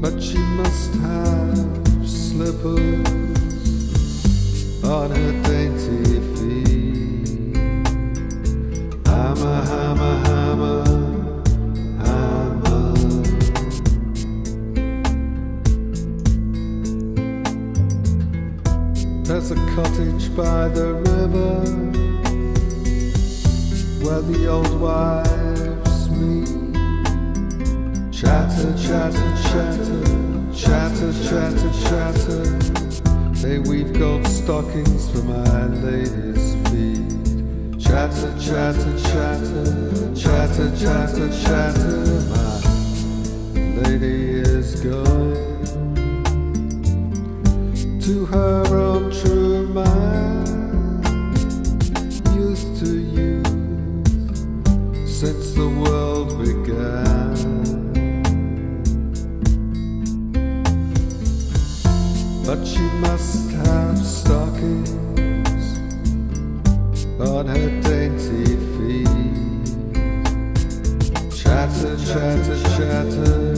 But she must have slippers on her dainty feet. Hammer, hammer, hammer, hammer. There's a cottage by the river where the old wives meet. Chatter, chatter, chatter, chatter, chatter, chatter. They weave gold stockings for my lady's feet. Chatter, chatter, chatter, chatter, chatter, chatter. My lady is going to her own true man, youth to youth, since the world began. But she must have stockings on her dainty feet. Chatter, chatter, chatter,